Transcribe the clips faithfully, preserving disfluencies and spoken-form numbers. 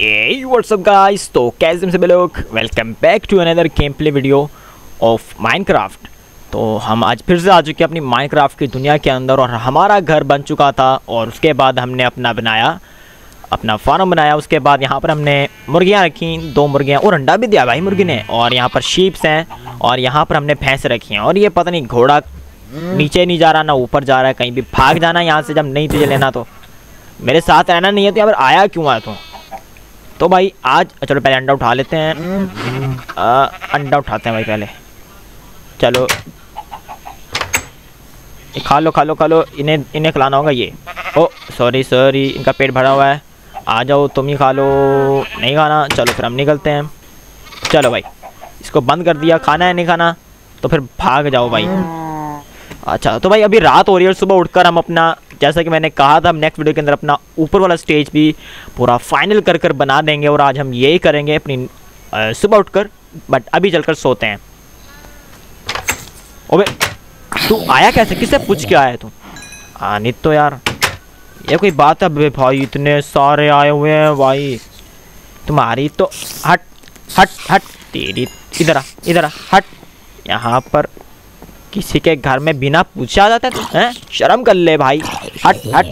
Hey what's up guys, तो कैसे हैं सभी लोग, welcome back to another game play video of Minecraft. तो हम आज फिर से आ चुके हैं अपनी माइनक्राफ्ट की दुनिया के अंदर और हमारा घर बन चुका था और उसके बाद हमने अपना बनाया अपना फार्म बनाया। उसके बाद यहाँ पर हमने मुर्गियाँ रखी, दो मुर्गियाँ और अंडा भी दिया भाई मुर्गी ने। और यहाँ पर शीप्स हैं और यहाँ पर हमने भैंस रखी हैं। और ये पता नहीं घोड़ा नीचे नहीं जा रहा ना ऊपर जा रहा है, कहीं भी भाग जाना यहाँ से, जब नहीं तुझे लेना तो मेरे साथ रहना नहीं है तो यहाँ पर आया क्यों आया तू। तो भाई आज चलो पहले अंडा उठा लेते हैं, आ, अंडा उठाते हैं भाई पहले। चलो खा लो खा लो खा लो, इन्हें इन्हें खिलाना होगा ये। ओ सॉरी सॉरी, इनका पेट भरा हुआ है, आ जाओ तुम ही खा लो। नहीं खाना, चलो फिर हम निकलते हैं। चलो भाई इसको बंद कर दिया, खाना है नहीं खाना तो फिर भाग जाओ भाई। अच्छा तो भाई अभी रात हो रही है और सुबह उठकर हम अपना, जैसा कि मैंने कहा था, हम नेक्स्ट वीडियो के अंदर अपना ऊपर वाला स्टेज भी पूरा फाइनल कर कर बना देंगे। और आज हम यही करेंगे अपनी सुबह उठकर, बट अभी चलकर सोते हैं। ओबे तू आया कैसे, किससे पूछ के आया तू? आने तो यार ये कोई बात है भाई, इतने सारे आए हुए हैं भाई। तुम्हारी तो हट हट हट, तेरी इधर इधर हट। यहाँ पर किसी के घर में बिना पूछा आ जाता है, शर्म कर ले भाई, हट हट।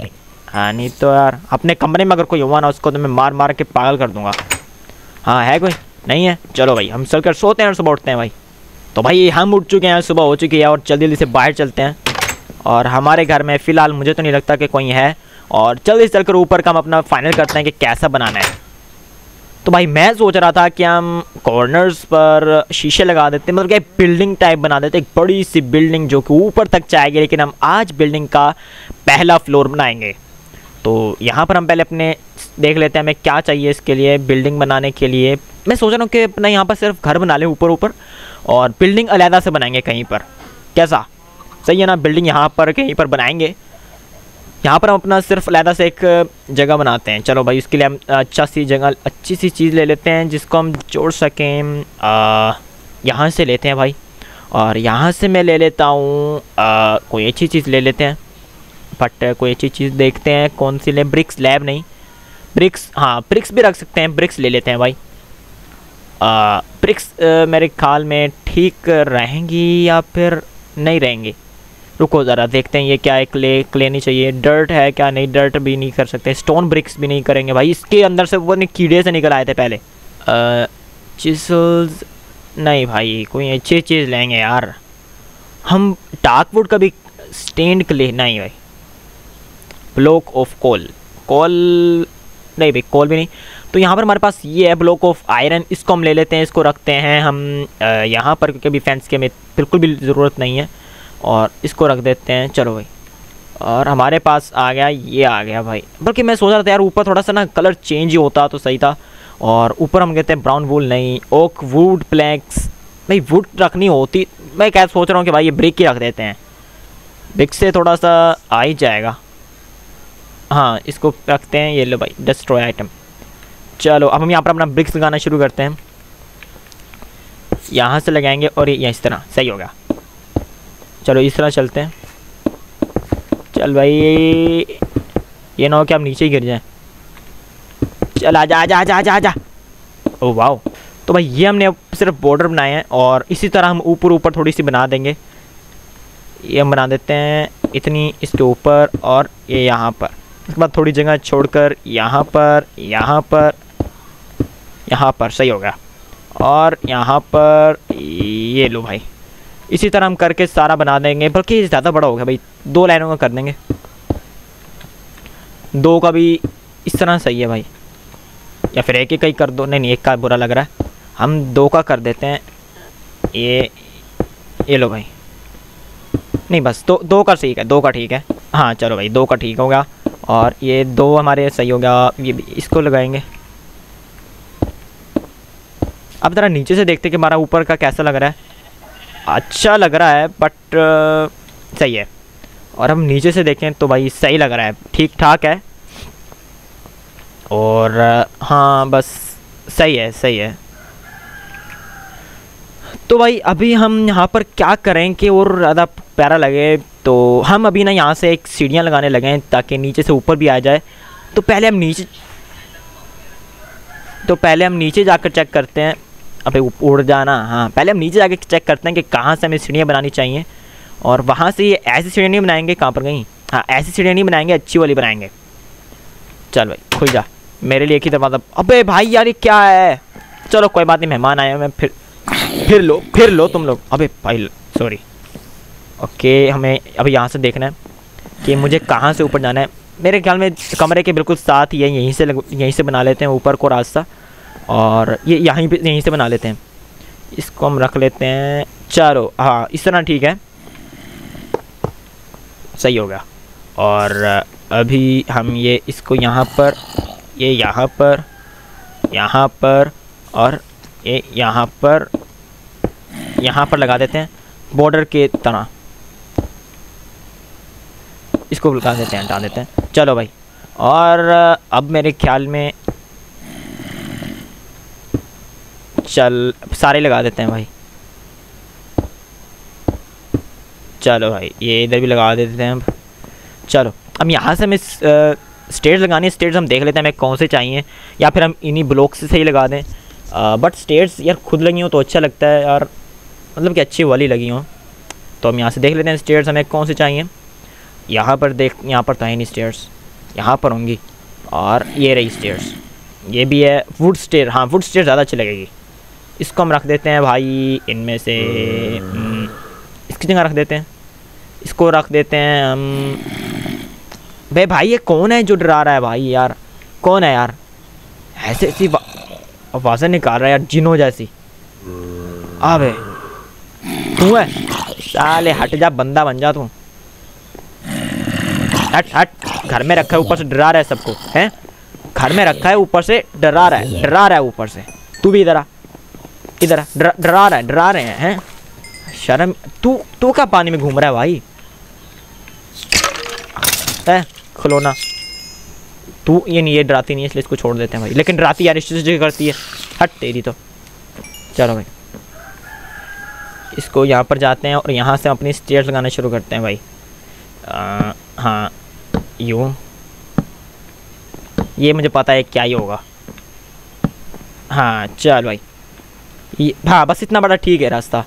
हाँ नहीं तो यार अपने कमरे में अगर कोई हुआ ना उसको तो मैं मार मार के पागल कर दूंगा। हाँ है कोई नहीं है, चलो भाई हम चल कर सोते हैं और सुबह उठते हैं भाई। तो भाई हम उठ चुके हैं, सुबह हो चुकी है और जल्दी जल्दी से बाहर चलते हैं। और हमारे घर में फ़िलहाल मुझे तो नहीं लगता कि कोई है, और जल्दी से चल कर ऊपर का हम अपना फाइनल करते हैं कि कैसा बनाना है। तो भाई मैं सोच रहा था कि हम कॉर्नर्स पर शीशे लगा देते, मतलब कि बिल्डिंग टाइप बना देते, एक बड़ी सी बिल्डिंग जो कि ऊपर तक जाएगी। लेकिन हम आज बिल्डिंग का पहला फ्लोर बनाएंगे। तो यहाँ पर हम पहले अपने देख लेते हैं हमें क्या चाहिए इसके लिए, बिल्डिंग बनाने के लिए। मैं सोच रहा हूँ कि अपना यहाँ पर सिर्फ घर बना लें ऊपर ऊपर और बिल्डिंग अलहदा से बनाएंगे कहीं पर। कैसा सही है ना, बिल्डिंग यहाँ पर कहीं पर बनाएंगे, यहाँ पर हम अपना सिर्फ अलहदा से एक जगह बनाते हैं। चलो भाई उसके लिए हम अच्छा सी जगह, अच्छी सी चीज़ ले लेते हैं जिसको हम जोड़ सकें। यहाँ से लेते हैं भाई, और यहाँ से मैं ले लेता हूँ कोई अच्छी चीज़ ले लेते हैं। बट कोई अच्छी चीज़ देखते हैं कौन सी लें, ब्रिक्स लैब नहीं, ब्रिक्स हाँ ब्रिक्स भी रख सकते हैं, ब्रिक्स ले लेते हैं भाई। आ, ब्रिक्स आ, मेरे ख्याल में ठीक रहेंगी या फिर नहीं रहेंगी। रुको ज़रा देखते हैं ये क्या है, क्ले क्ले नहीं चाहिए, डर्ट है क्या, नहीं डर्ट भी नहीं कर सकते, स्टोन ब्रिक्स भी नहीं करेंगे भाई, इसके अंदर से वो कीड़े से निकल आए थे पहले। चिसल्स नहीं भाई, कोई अच्छी चीज़ लेंगे यार हम। डार्क वुड का भी स्टेंड क्ले नहीं भाई, ब्लॉक ऑफ कोल कोल नहीं भाई, कोल भी नहीं। तो यहाँ पर हमारे पास ये है ब्लॉक ऑफ आयरन, इसको हम ले लेते हैं, इसको रखते हैं हम यहाँ पर क्योंकि अभी फैंस के हमें बिल्कुल भी ज़रूरत नहीं है, और इसको रख देते हैं। चलो भाई और हमारे पास आ गया ये आ गया भाई। बल्कि मैं सोच रहा था यार ऊपर थोड़ा सा ना कलर चेंज ही होता तो सही था। और ऊपर हम कहते हैं ब्राउन वूल नहीं, ओक वुड प्लैक्स भाई, वुड रखनी होती। मैं क्या सोच रहा हूँ कि भाई ये ब्रिक ही रख देते हैं, ब्रिक से थोड़ा सा आ ही जाएगा। हाँ इसको रखते हैं, ये लो भाई डिस्ट्रॉय आइटम। चलो अब हम यहाँ पर अपना ब्रिक्स लगाना शुरू करते हैं, यहाँ से लगाएंगे और ये इस तरह सही होगा। चलो इस तरह चलते हैं, चल भाई ये ना हो कि हम नीचे ही गिर जाएं। चल आजा आजा आजा आजा आजा, ओ वाओ। तो भाई ये हमने सिर्फ बॉर्डर बनाए हैं और इसी तरह हम ऊपर ऊपर थोड़ी सी बना देंगे। ये हम बना देते हैं इतनी, इसके ऊपर और ये यहाँ पर। इसके बाद थोड़ी जगह छोड़कर यहाँ पर यहाँ पर यहाँ पर सही होगा, और यहाँ पर ये लो भाई। इसी तरह हम करके सारा बना देंगे, बल्कि ज़्यादा बड़ा हो गया भाई, दो लाइनों का कर देंगे, दो का भी इस तरह सही है भाई, या फिर एक एक का ही कर दो। नहीं नहीं एक का बुरा लग रहा है, हम दो का कर देते हैं। ये ये लो भाई, नहीं बस दो दो का ठीक है, दो का ठीक है। हाँ चलो भाई दो का ठीक होगा, और ये दो हमारे सही हो गया। ये भी इसको लगाएंगे। अब ज़रा नीचे से देखते कि हमारा ऊपर का कैसा लग रहा है, अच्छा लग रहा है बट सही है। और हम नीचे से देखें तो भाई सही लग रहा है, ठीक ठाक है, और हाँ बस सही है सही है। तो भाई अभी हम यहाँ पर क्या करें कि और ज़्यादा प्यारा लगे, तो हम अभी ना यहाँ से एक सीढ़ियाँ लगाने लगे हैं ताकि नीचे से ऊपर भी आ जाए। तो पहले हम नीचे तो पहले हम नीचे जाकर चेक करते हैं। अबे उड़ जाना। हाँ, पहले हम नीचे जाकर चेक करते हैं कि कहाँ से हमें सीढ़ियाँ बनानी चाहिए, और वहाँ से ये ऐसी सीढ़ियाँ नहीं बनाएंगे। कहाँ पर गई? हाँ, ऐसी सीढ़ियाँ नहीं बनाएंगे, अच्छी वाली बनाएंगे। चल भाई खुल जा मेरे लिए एक ही दरवाज़ा। अबे भाई यार ये क्या है? चलो कोई बात नहीं, मेहमान आए हैं। फिर फिर लो फिर लो तुम लोग। अबे भाई सॉरी। ओके, हमें अभी यहाँ से देखना है कि मुझे कहाँ से ऊपर जाना है। मेरे ख्याल में कमरे के बिल्कुल साथ ही है, यहीं से लग, यहीं से बना लेते हैं ऊपर को रास्ता, और ये यहीं पे यहीं से बना लेते हैं। इसको हम रख लेते हैं। चलो हाँ इस तरह ठीक है, सही हो गया। और अभी हम ये इसको यहाँ पर, ये यहाँ पर, यहाँ पर और ये यहाँ पर, यहाँ पर लगा देते हैं बॉर्डर के तरह। इसको लगा देते हैं, हटा देते हैं। चलो भाई, और अब मेरे ख्याल में चल सारे लगा देते हैं भाई। चलो भाई ये इधर भी लगा देते हैं। अब चलो अब यहाँ से हमें स्टेयर्स लगानी है। स्टेयर्स हम देख लेते हैं हमें कौन से चाहिए, या फिर हम इन्हीं ब्लॉक्स से ही लगा दें। आ, बट स्टेयर्स यार खुद लगी हो तो अच्छा लगता है यार, मतलब कि अच्छी वाली लगी हो। तो हम यहाँ से देख लेते हैं स्टेयर्स हमें कौन से चाहिए। यहाँ पर देख, यहाँ पर तो है नहीं स्टेयर्स, यहाँ पर होंगी। और ये रही स्टेयर्स, ये भी है वुड स्टेयर। हाँ वुड स्टेयर ज़्यादा अच्छी लगेगी। इसको हम रख देते हैं भाई इनमें से, इसकी जगह रख देते हैं, इसको रख देते हैं हम। भाई भाई ये कौन है जो डरा रहा है भाई? यार कौन है यार? ऐसे ऐसी आवाज़ें निकाल रहा है यार, जिनों जैसी। अबे तू है साले, हट जा, बंदा बन जा तू, हट हट। घर में रखा है ऊपर से डरा रहा है सबको, हैं? घर में रखा है ऊपर से डरा रहा है, डरा रहा है ऊपर से। तू भी इधर आ, इधर आ, डरा रहा है, डरा रहे हैं, हैं? शर्म, तू तू क्या पानी में घूम रहा है भाई? है खिलौना तू। ये नहीं, ये डराती नहीं है इसलिए इसको छोड़ देते हैं भाई, लेकिन डराती यार, इस जगह करती है, हट तेरी तो। चलो भाई इसको यहाँ पर जाते हैं, और यहाँ से अपनी स्टेयर्स लगाना शुरू करते हैं भाई। आ, हाँ यूँ, ये मुझे पता है क्या ही होगा। हाँ चल भाई ये, हाँ बस इतना बड़ा ठीक है रास्ता,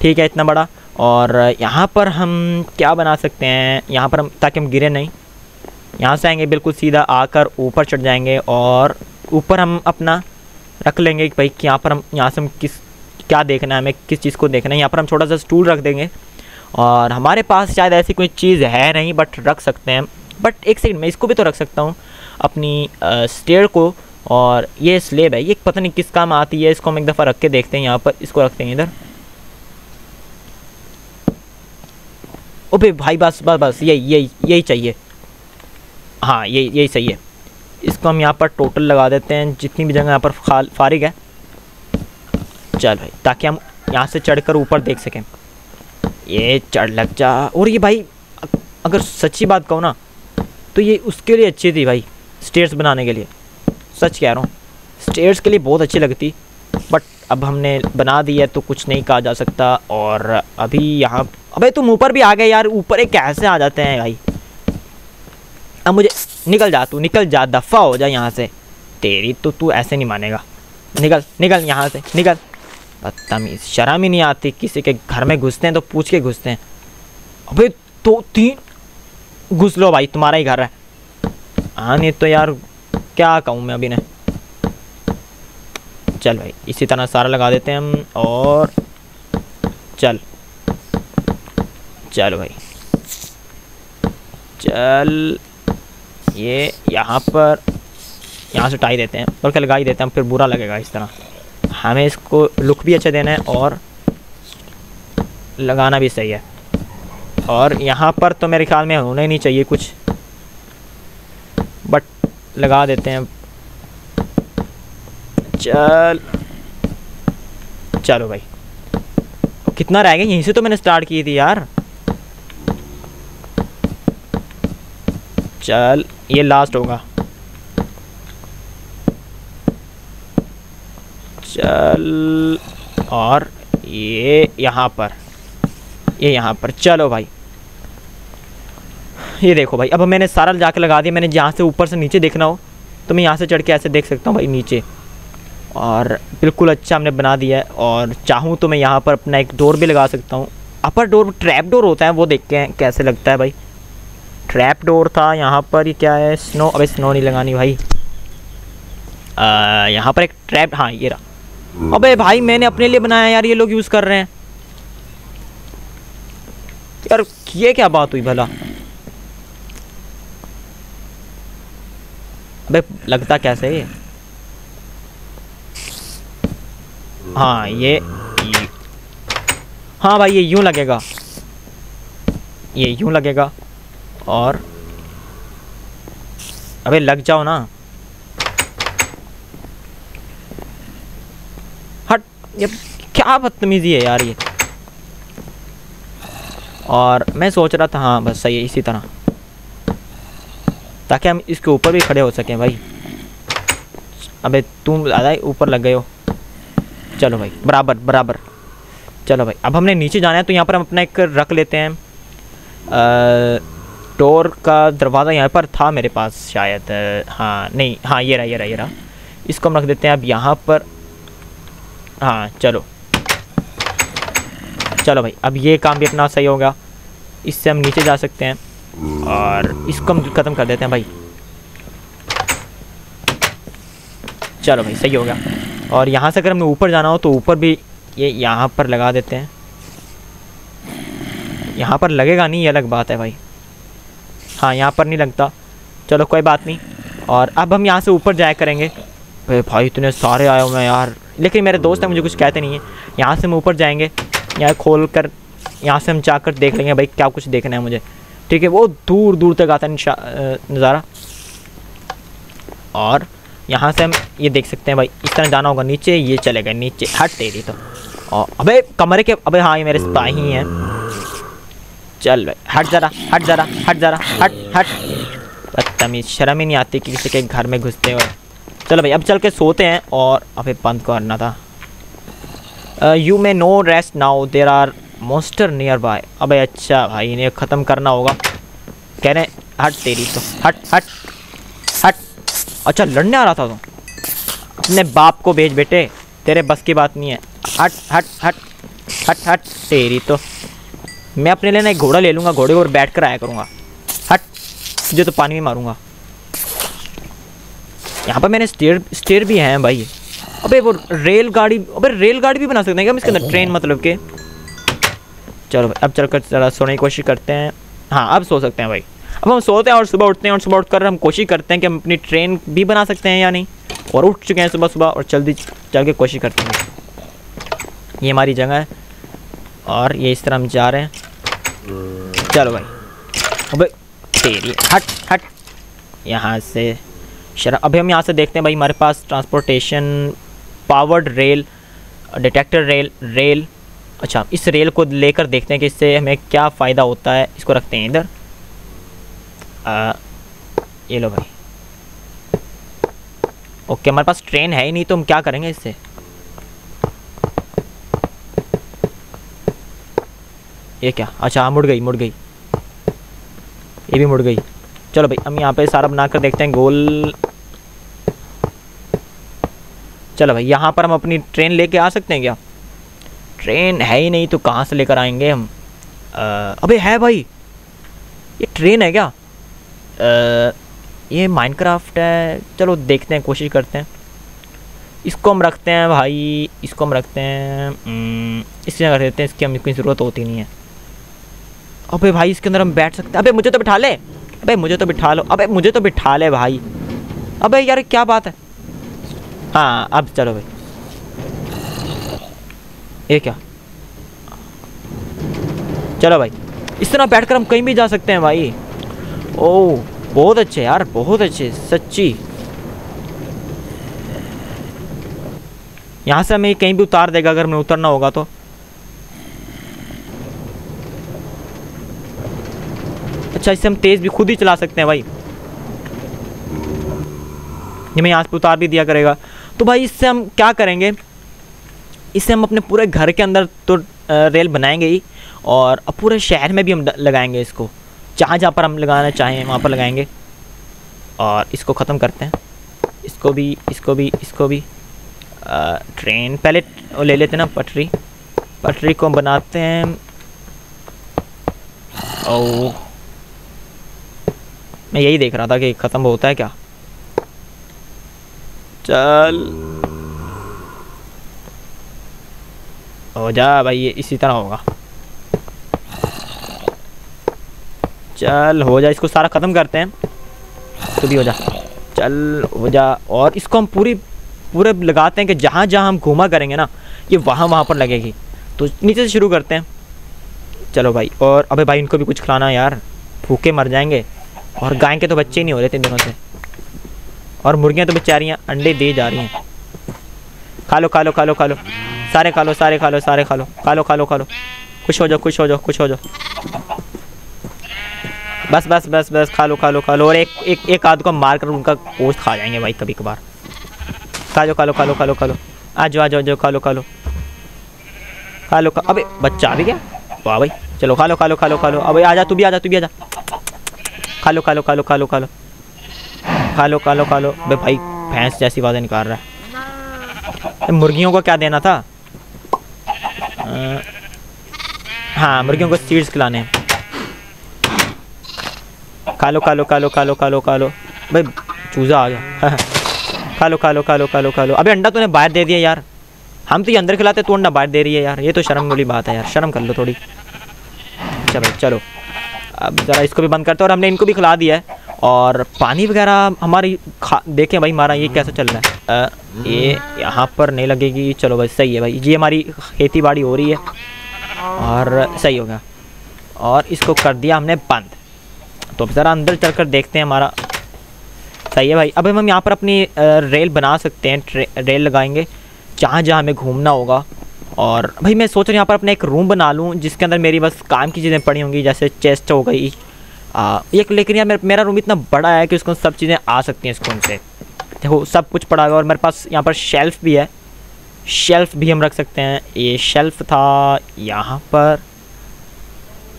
ठीक है इतना बड़ा। और यहाँ पर हम क्या बना सकते हैं यहाँ पर हम, ताकि हम गिरे नहीं। यहाँ से आएंगे बिल्कुल सीधा, आकर ऊपर चढ़ जाएंगे, और ऊपर हम अपना रख लेंगे कि भाई कि यहाँ पर हम, यहाँ से हम किस क्या देखना है, हमें किस चीज़ को देखना है। यहाँ पर हम छोटा सा स्टूल रख देंगे, और हमारे पास शायद ऐसी कोई चीज़ है नहीं, बट रख सकते हैं। बट एक सेकंड, मैं इसको भी तो रख सकता हूँ अपनी स्टेयर को। और ये स्लेब है, ये पता नहीं किस काम आती है, इसको हम एक दफ़ा रख के देखते हैं। यहाँ पर इसको रखते हैं इधर। ओबे भाई बस बस बस, यही यही यही चाहिए। हाँ यही यही सही है। इसको हम यहाँ पर टोटल लगा देते हैं, जितनी भी जगह यहाँ पर खाल फारिग है। चल भाई, ताकि हम यहाँ से चढ़कर ऊपर देख सकें। ये चढ़ लग जा। और ये भाई अगर सच्ची बात कहूँ ना, तो ये उसके लिए अच्छी थी भाई, स्टेयर्स बनाने के लिए। सच कह रहा हूँ, स्टेयर्स के लिए बहुत अच्छी लगती, बट अब हमने बना दी है तो कुछ नहीं कहा जा सकता। और अभी यहाँ, अबे तुम ऊपर भी आ गए यार, ऊपर एक कैसे आ जाते हैं भाई? अब मुझे निकल जा, तू निकल जा, दफ़ा हो जा यहाँ से, तेरी तो तू ऐसे नहीं मानेगा। निकल निकल यहाँ से, निकल। बदतमीज़, शर्म ही नहीं आती, किसी के घर में घुसते हैं तो पूछ के घुसते हैं। अबे तो तीन घुस लो भाई, तुम्हारा ही घर है। हाँ नहीं तो यार क्या कहूँ मैं अभी ने। चल भाई इसी तरह सारा लगा देते हैं हम, और चल चल भाई चल। ये यहाँ पर, यहाँ से हटाई देते हैं, और क्या लगा ही देते हैं, फिर बुरा लगेगा इस तरह। हमें इसको लुक भी अच्छा देना है, और लगाना भी सही है। और यहाँ पर तो मेरे ख्याल में होना ही नहीं चाहिए कुछ, बट लगा देते हैं। चल चलो भाई, कितना रह गया? यहीं से तो मैंने स्टार्ट की थी यार। चल ये लास्ट होगा। चल, और ये यहाँ पर, ये यहाँ पर। चलो भाई ये देखो भाई, अब मैंने सारा जाके लगा दिया। मैंने जहाँ से ऊपर से नीचे देखना हो तो मैं यहाँ से चढ़ के ऐसे देख सकता हूँ भाई नीचे। और बिल्कुल अच्छा हमने बना दिया है। और चाहूँ तो मैं यहाँ पर अपना एक डोर भी लगा सकता हूँ, अपर डोर ट्रैप डोर होता है, वो देखते हैं कैसे लगता है भाई। ट्रैप डोर था यहाँ पर, ये क्या है स्नो, अबे स्नो नहीं लगानी भाई। आ, यहाँ पर एक ट्रैप, हाँ ये रहा। अबे भाई मैंने अपने लिए बनाया यार, ये लोग यूज़ कर रहे हैं यार, ये क्या बात हुई भला। अबे लगता कैसे ये, हाँ ये, ये हाँ भाई ये यूँ लगेगा, ये यूँ लगेगा। और अबे लग जाओ ना, हट, ये क्या बदतमीजी है यार ये। और मैं सोच रहा था हाँ बस सही है, इसी तरह, ताकि हम इसके ऊपर भी खड़े हो सकें भाई। अबे तुम ज़्यादा ऊपर लग गए हो। चलो भाई बराबर बराबर, चलो भाई अब हमने नीचे जाना है, तो यहाँ पर हम अपना एक रख लेते हैं। डोर का दरवाज़ा यहाँ पर था मेरे पास शायद, हाँ नहीं, हाँ ये रहा ये रहा ये रहा, इसको हम रख देते हैं अब यहाँ पर। हाँ चलो चलो भाई, अब ये काम भी अपना सही होगा, इससे हम नीचे जा सकते हैं। और इसको हम ख़त्म कर देते हैं भाई, चलो भाई सही होगा। और यहाँ से अगर हमें ऊपर जाना हो तो ऊपर भी ये यहाँ पर लगा देते हैं, यहाँ पर लगेगा नहीं ये अलग बात है भाई, हाँ यहाँ पर नहीं लगता, चलो कोई बात नहीं। और अब हम यहाँ से ऊपर जाया करेंगे। अरे भाई इतने सारे आए हुए हैं यार, लेकिन मेरे दोस्त हैं मुझे कुछ कहते नहीं है। यहाँ से हम ऊपर जाएंगे, यहाँ खोल कर यहाँ से हम जाकर देख लेंगे भाई क्या कुछ देखना है मुझे, ठीक है। वो दूर दूर तक आता है नज़ारा, और यहाँ से हम ये देख सकते हैं भाई, इस तरह जाना होगा नीचे। ये चले गए नीचे, हट तेरी तो, और अबे कमरे के, अबे हाँ ये मेरे स्पाई ही हैं। चल भाई हट जरा हट जरा हट जरा हट हट, बदतमीज, शर्म ही नहीं आती कि किसी के घर में घुसते हो। चलो भाई अब चल के सोते हैं। और अबे बंद करना था। You may no rest now there are monster nearby. अबे अच्छा भाई इन्हें ख़त्म करना होगा, कह रहे हट तेरी तो, हट हट हट। अच्छा लड़ने आ रहा था तो, अपने बाप को भेज बेटे, तेरे बस की बात नहीं है, हट हट हट हट हट तेरी तो। मैं अपने लिए ना एक घोड़ा ले लूँगा, घोड़े पर बैठ कर आया करूँगा, हट तुझे तो पानी में मारूँगा। यहाँ पर मैंने स्टेयर स्टेयर भी हैं भाई। अबे वो रेल गाड़ी, अबे रेल गाड़ी भी बना सकते हैं क्या हम इसके अंदर, ट्रेन मतलब के। चलो भाई अब चल कर ज़रा सोने की कोशिश करते हैं। हाँ अब सो सकते हैं भाई, अब हम सोते हैं और सुबह उठते हैं, और सुबह उठकर हम कोशिश करते हैं कि हम अपनी ट्रेन भी बना सकते हैं या नहीं। और उठ चुके हैं सुबह सुबह, और जल्दी चल के कोशिश करते हैं। ये हमारी जगह है, और ये इस तरह हम जा रहे हैं। चलो भाई अबे तेरी, हट हट यहाँ से शराब। अभी हम यहाँ से देखते हैं भाई, हमारे पास transportation, powered rail, detector rail, rail अच्छा इस रेल को लेकर देखते हैं कि इससे हमें क्या फ़ायदा होता है। इसको रखते हैं इधर, आ, ये लो भाई। ओके हमारे पास ट्रेन है ही नहीं, तो हम क्या करेंगे इससे। ये क्या, अच्छा मुड़ गई मुड़ गई, ये भी मुड़ गई। चलो भाई हम यहाँ पे सारा बना कर देखते हैं गोल। चलो भाई यहाँ पर हम अपनी ट्रेन लेके आ सकते हैं क्या, ट्रेन है ही नहीं तो कहाँ से लेकर आएंगे हम। आ, अबे है भाई, ये ट्रेन है क्या, आ, ये माइनक्राफ्ट है। चलो देखते हैं, कोशिश करते हैं। इसको हम रखते हैं भाई, इसको हम रखते हैं, इससे रख देते हैं, इसकी हमें कोई ज़रूरत होती नहीं है। अबे भाई इसके अंदर हम बैठ सकते हैं, अबे मुझे तो बिठा ले, अबे मुझे तो बिठा लो, अबे मुझे तो बिठा ले भाई, अबे यार क्या बात है। हाँ अब चलो भाई, ये क्या, चलो भाई इस तरह बैठ कर हम कहीं भी जा सकते हैं भाई। ओह बहुत अच्छे यार, बहुत अच्छे सच्ची। यहाँ से हमें कहीं भी उतार देगा अगर हमें उतरना होगा तो। अच्छा इससे हम तेज़ भी खुद ही चला सकते हैं भाई, ये मैं यहाँ से उतार भी दिया करेगा। तो भाई इससे हम क्या करेंगे, इससे हम अपने पूरे घर के अंदर तो रेल बनाएंगे ही, और पूरे शहर में भी हम लगाएंगे इसको, जहाँ जहाँ पर हम लगाना चाहें वहाँ पर लगाएंगे। और इसको ख़त्म करते हैं, इसको भी इसको भी इसको भी, आ, ट्रेन पहले ले लेते ना पटरी पटरी को बनाते हैं। ओ मैं यही देख रहा था कि ख़त्म होता है क्या। चल हो जा भाई, ये इसी तरह होगा। चल हो जा, इसको सारा ख़त्म करते हैं। तो भी हो जा, चल हो जा। और इसको हम पूरी पूरे लगाते हैं कि जहाँ जहाँ हम घूमा करेंगे ना ये वहाँ वहाँ पर लगेगी। तो नीचे से शुरू करते हैं। चलो भाई। और अबे भाई इनको भी कुछ खिलाना यार, भूखे मर जाएंगे। और गाय के तो बच्चे ही नहीं हो रहे थे दिनों से, और मुर्गियाँ तो बेचारियाँ अंडे दे जा रही हैं। खा लो खा लो खा लो खा लो, सारे खा लो सारे खा लो सारे खा लो खा लो खा लो खा लो। खुश हो जाओ खुश हो जाओ खुश हो जाओ। बस बस बस बस खा लो खा लो खा लो। और एक एक एक आध को मार कर उनका गोश्त खा जाएंगे भाई कभी कभार। खा लो खा लो खा लो खा लो खा लो। आ जाओ आ जाओ जाओ खा लो खा लो खा लो। अबे बच्चा आ भी गया, वाह भाई। चलो खा लो खा लो खा लो खा लो। अबे आ जा तू भी आ जा तू भी आ जा। खा लो खा लो खा लो खा लो खा लो खा लो खा लो खा लो। अबे भाई भैंस जैसी आवाज़ें निकाल रहा है। मुर्गियों को क्या देना था? हाँ मुर्गियों को सीड्स खिलाने हैं। खा लो खा लो खा लो खा लो खा लो खा लो। भाई चूज़ा आ गया। खा लो खा लो खा लो खा लो खा लो। अबे अंडा तूने बाहर दे दिया यार, हम तो ये अंदर खिलाते तू अंडा बाहर दे रही है यार। ये तो शर्म वाली बात है यार, शर्म कर लो थोड़ी। चलो चलो अब ज़रा इसको भी बंद करते हैं। और हमने इनको भी खिला दिया है। और पानी वगैरह हमारी खा देखें भाई, हमारा ये कैसा चल रहा है। आ, ये यहाँ पर नहीं लगेगी। चलो भाई सही है भाई, ये हमारी खेती बाड़ी हो रही है और सही हो गया। और इसको कर दिया हमने बंद। तो अब ज़रा अंदर चल कर देखते हैं हमारा सही है भाई। अब हम यहाँ पर अपनी रेल बना सकते हैं, रेल लगाएंगे जहाँ जहाँ हमें घूमना होगा। और भाई मैं सोच रहा हूँ यहाँ पर अपना एक रूम बना लूँ जिसके अंदर मेरी बस काम की चीज़ें पड़ी होंगी, जैसे चेस्ट हो गई एक। लेकिन यार मेरा रूम इतना बड़ा है कि उसको सब चीज़ें आ सकती हैं इसको उनसे। देखो सब कुछ पड़ा हुआ। और मेरे पास यहाँ पर शेल्फ़ भी है, शेल्फ़ भी हम रख सकते हैं। ये शेल्फ़ था यहाँ पर।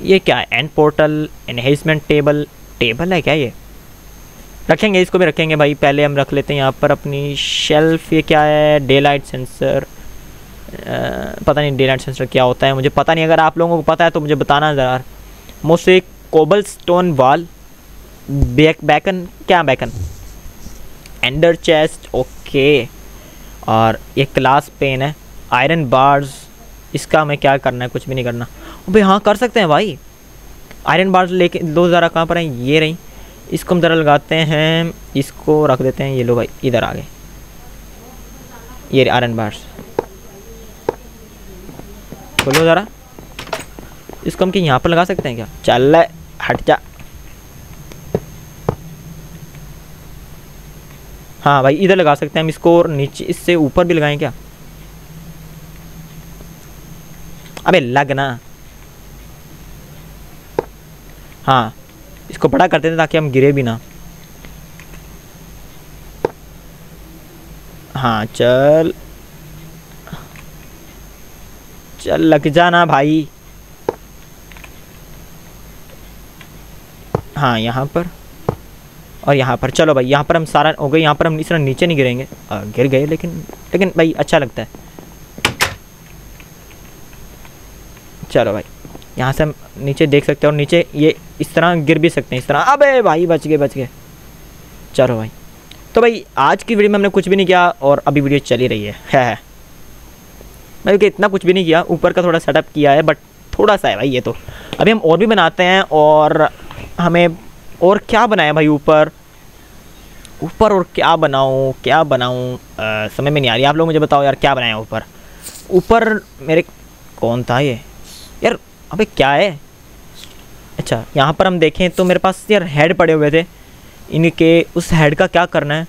ये क्या है? End portal, enhancement table. Table है क्या ये? रखेंगे, इसको भी रखेंगे भाई। पहले हम रख लेते हैं यहाँ पर अपनी शेल्फ़। ये क्या है? डे लाइट सेंसर, पता नहीं डे लाइट सेंसर क्या होता है, मुझे पता नहीं। अगर आप लोगों को पता है तो मुझे बताना ज़रा। Mostly cobble stone wall, back bacon क्या बैकन, एंडर चेस्ट, ओके। और ये क्लास पेन है, आयरन बार्स। इसका हमें क्या करना है? कुछ भी नहीं करना। भाई हाँ कर सकते हैं भाई, आयरन बार्स लेके दो। ज़रा कहाँ पर हैं? ये रही। इसको हम ज़रा लगाते हैं, इसको रख देते हैं। ये लो भाई इधर आ गए ये आयरन बार्स। बोलो ज़रा, इसको हम कि यहाँ पर लगा सकते हैं क्या? चल हट जा। हाँ भाई इधर लगा सकते हैं हम इसको। और नीचे इससे ऊपर भी लगाएं क्या? अबे लगना। हाँ इसको बड़ा करते थे ताकि हम गिरे भी ना। हाँ चल चल लग जाना भाई। हाँ यहाँ पर और यहाँ पर। चलो भाई यहाँ पर हम सारा हो गए। यहाँ पर हम इस तरह नीचे नहीं गिरेंगे। आ, गिर गए लेकिन लेकिन भाई अच्छा लगता है। चलो भाई यहाँ से हम नीचे देख सकते हैं। और नीचे ये इस तरह गिर भी सकते हैं इस तरह। अबे भाई बच गए बच गए। चलो भाई, तो भाई आज की वीडियो में हमने कुछ भी नहीं किया और अभी वीडियो चली रही है, है। भाई कि इतना कुछ भी नहीं किया, ऊपर का थोड़ा सेटअप किया है बट थोड़ा सा है भाई। ये तो अभी हम और भी बनाते हैं। और हमें और क्या बनाया भाई ऊपर ऊपर? और क्या बनाऊँ क्या बनाऊँ समझ में नहीं आ रही। आप लोग मुझे बताओ यार क्या बनाया ऊपर ऊपर मेरे। कौन था ये यार? अबे क्या है? अच्छा यहाँ पर हम देखें तो मेरे पास यार हेड पड़े हुए थे इनके। उस हेड का क्या करना है